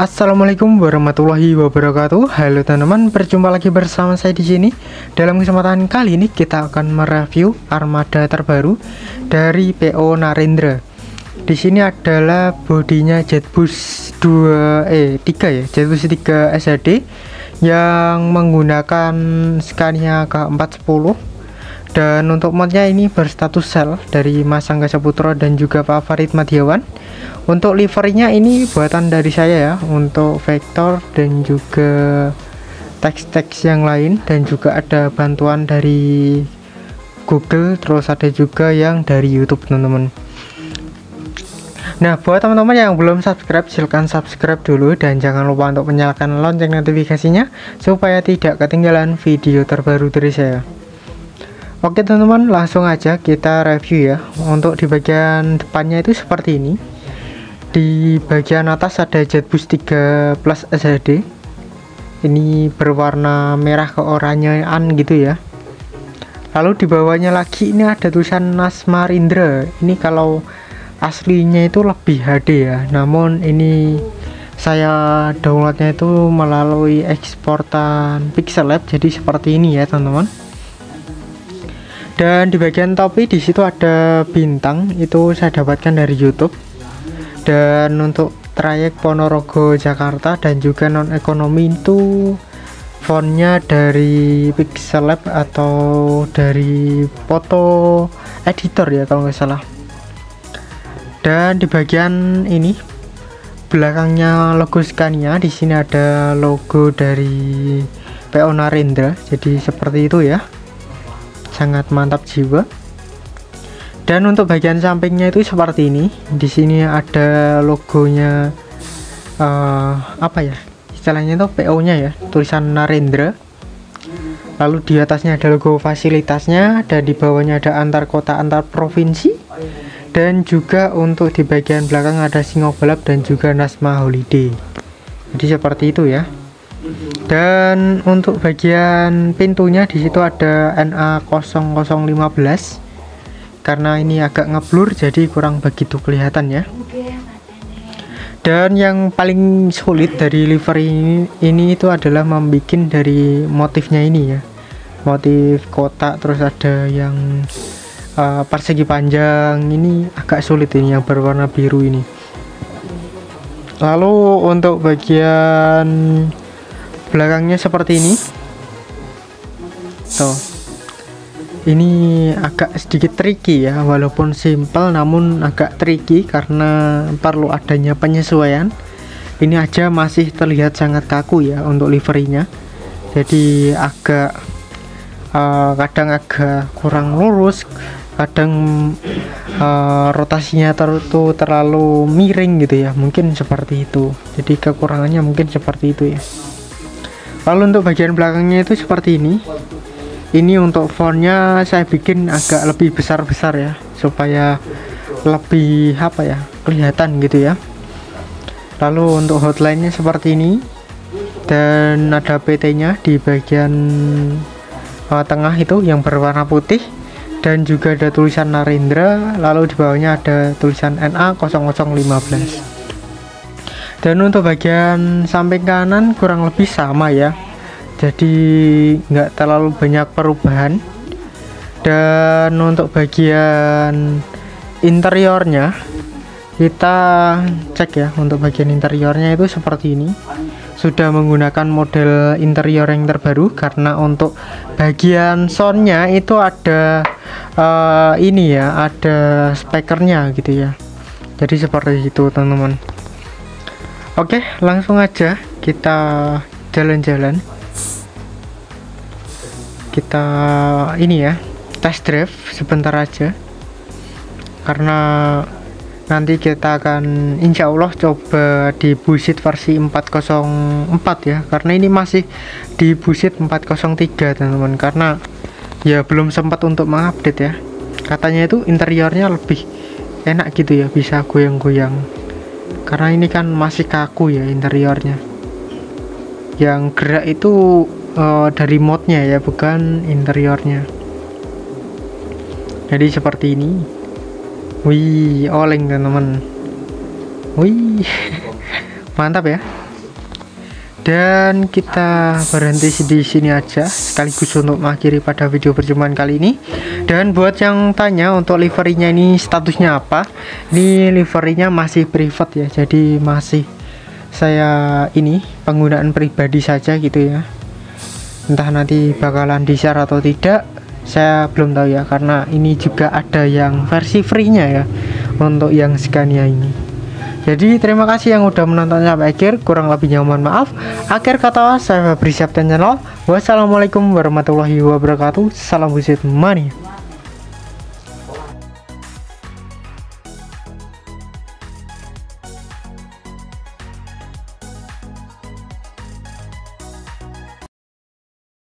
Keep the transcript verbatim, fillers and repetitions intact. Assalamualaikum warahmatullahi wabarakatuh. Halo teman-teman, berjumpa lagi bersama saya di sini. Dalam kesempatan kali ini kita akan mereview armada terbaru dari P O Narendra. Di sini adalah bodinya Jetbus dua eh tiga ya, Jetbus tiga S H D yang menggunakan Scania K empat satu nol, dan untuk modnya ini berstatus sel dari Mas Angga Saputro dan juga Pak Farid Madiawan. Untuk livernya ini buatan dari saya ya, untuk vektor dan juga teks-teks yang lain, dan juga ada bantuan dari Google, terus ada juga yang dari YouTube teman-teman. Nah, buat teman-teman yang belum subscribe, silahkan subscribe dulu dan jangan lupa untuk menyalakan lonceng notifikasinya supaya tidak ketinggalan video terbaru dari saya. Oke teman-teman, langsung aja kita review ya. Untuk di bagian depannya itu seperti ini. Di bagian atas ada Jetbus tiga plus S H D. Ini berwarna merah keoranyean gitu ya. Lalu di bawahnya lagi ini ada tulisan Nasmarindra. Ini kalau aslinya itu lebih H D ya, namun ini saya downloadnya itu melalui eksportan Pixel Lab, jadi seperti ini ya teman-teman. Dan di bagian topi di situ ada bintang, itu saya dapatkan dari YouTube. Dan untuk trayek Ponorogo Jakarta dan juga non ekonomi itu fontnya dari Pixel Lab atau dari foto editor ya kalau nggak salah. Dan di bagian ini belakangnya logo Scania, di sini ada logo dari P O Narendra, jadi seperti itu ya, sangat mantap jiwa. Dan untuk bagian sampingnya itu seperti ini. Di sini ada logonya, uh, apa ya istilahnya itu, P O-nya ya, tulisan Narendra. Lalu di atasnya ada logo fasilitasnya, dan di bawahnya ada antar kota, antar provinsi, dan juga untuk di bagian belakang ada Singobalap dan juga Nasma Holiday. Jadi seperti itu ya. Dan untuk bagian pintunya disitu ada N A nol nol satu lima, karena ini agak ngeblur jadi kurang begitu kelihatan ya. Dan yang paling sulit dari livery ini, ini itu adalah membuat dari motifnya ini ya, motif kotak, terus ada yang uh, persegi panjang, ini agak sulit ini yang berwarna biru ini. Lalu untuk bagian belakangnya seperti ini tuh. Ini agak sedikit tricky ya, walaupun simple namun agak tricky karena perlu adanya penyesuaian. Ini aja masih terlihat sangat kaku ya untuk liverynya, jadi agak uh, kadang agak kurang lurus, kadang uh, rotasinya ter tuh terlalu miring gitu ya, mungkin seperti itu. Jadi kekurangannya mungkin seperti itu ya. Lalu untuk bagian belakangnya itu seperti ini. Ini untuk fontnya saya bikin agak lebih besar-besar ya, supaya lebih apa ya, kelihatan gitu ya. Lalu untuk hotline-nya seperti ini, dan ada P T-nya di bagian uh, tengah itu yang berwarna putih, dan juga ada tulisan Narendra. Lalu di bawahnya ada tulisan N A nol nol satu lima. Dan untuk bagian samping kanan kurang lebih sama ya, jadi nggak terlalu banyak perubahan. Dan untuk bagian interiornya kita cek ya. Untuk bagian interiornya itu seperti ini, sudah menggunakan model interior yang terbaru, karena untuk bagian soundnya itu ada uh, ini ya, ada speakernya gitu ya, jadi seperti itu teman-teman. Oke, langsung aja kita jalan-jalan. Kita ini ya, test drive sebentar aja, karena nanti kita akan insya Allah coba di BUSSID versi empat nol empat ya, karena ini masih di BUSSID empat nol tiga teman-teman, karena ya belum sempat untuk mengupdate ya. Katanya itu interiornya lebih enak gitu ya, bisa goyang-goyang, karena ini kan masih kaku ya interiornya. Yang gerak itu uh, dari modnya ya, bukan interiornya. Jadi seperti ini. Wih, oleng teman-teman. Wih, mantap ya. Dan kita berhenti di sini aja sekaligus untuk mengakhiri pada video perjumpaan kali ini. Dan buat yang tanya untuk liverinya ini statusnya apa, ini liverinya masih private ya, jadi masih saya ini penggunaan pribadi saja gitu ya. Entah nanti bakalan di-share atau tidak saya belum tahu ya, karena ini juga ada yang versi free-nya ya untuk yang Scania ini. Jadi terima kasih yang udah menonton sampai akhir, kurang lebihnya mohon maaf. Akhir kata saya Febri Septian Channel. Wassalamualaikum warahmatullahi wabarakatuh. Salam Bussid Mania.